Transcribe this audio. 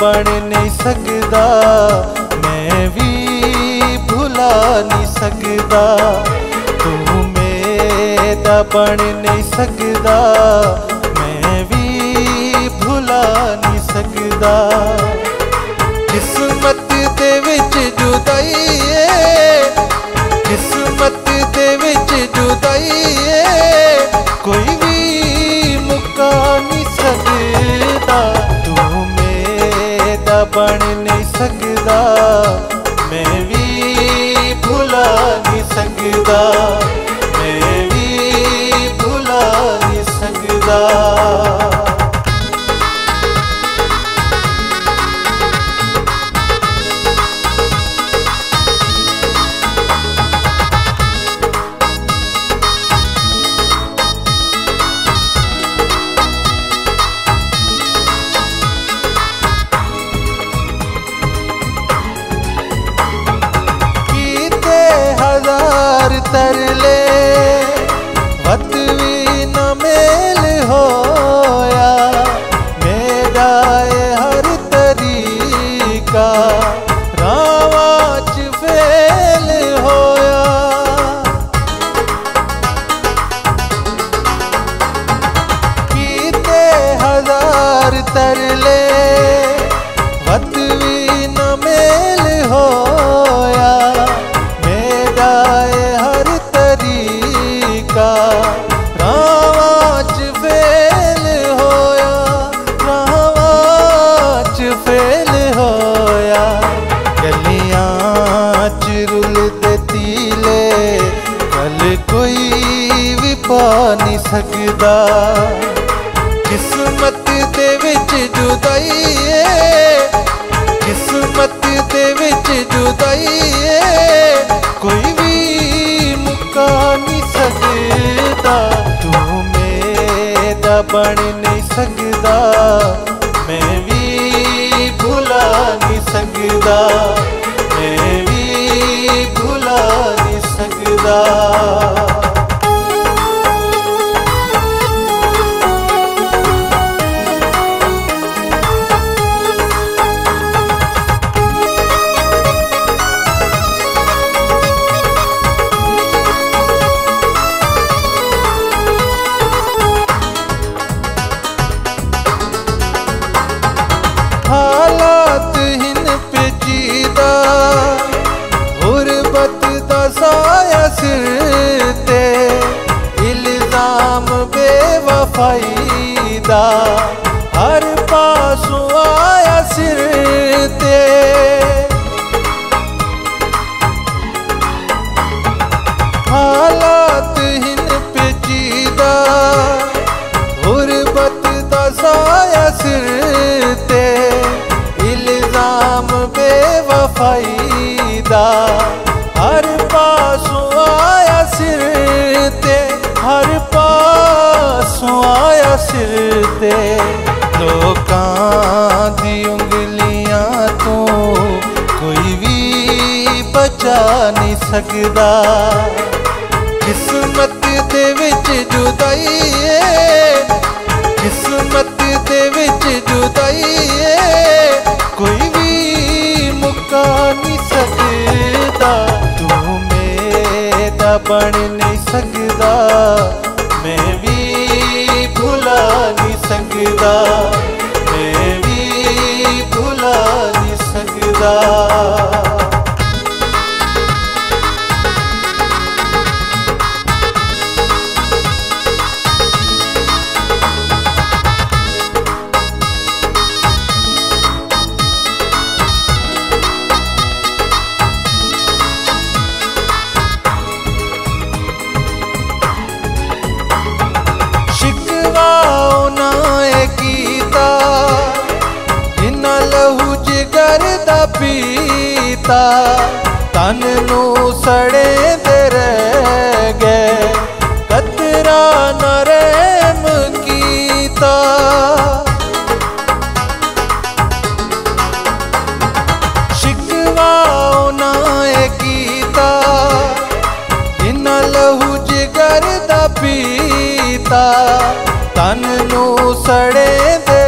बन नहीं सकदा, मैं भी भुला नहीं सकदा। तू मेरा बन नहीं सकदा, मैं भी भुला नहीं सकदा। किस्मत दे विच जुदाई है, किस्मत दे विच जुदाई है, कोई भी मुका नहीं सकदा। बन नहीं सकदा, मैं भी भुला नहीं सकदा, मैं भी भुला नहीं सकदा। तरले वत भी न मेल होया, मेरा हर तरीका रावाच फेल होया। कीते हजार तरले वत भी न मेल होया, मेरा रावाच फेल होया, रावाच फेल होया। गलियां च रुलदे तीले, कल कोई भी पा नहीं सकदा। किस्मत दे विच जुदाई है, किस्मत दे विच जुदाई है, कोई भी मुका नहीं सकदा। तू मेरा बन नहीं सकदा, मैं भी भुला नहीं सकदा, मैं भी भुला नहीं सकदा। इल्जाम बेवफाई दा हर पासों आया सिर ते। हालात हिन पेचीदा, गुरबत दा साया सिर ते। इल्जाम बेवफाई दा हर पासों आया सिर ते, हर पासों आया सिर ते। लोकां दी उंगलियां तो कोई भी बचा नहीं सकदा। किस्मत दे विच जुदाई है, किस्मत दे विच जुदाई है, कोई भी मुका नहीं सकदा। बन नहीं सकदा, मैं भी भुला नहीं सकदा, मैं भी भुला नहीं सकदा। पीता तन नू सड़े दे रह गए, कतरा न रहम कीता। मारदा पीता तन नू सड़े दे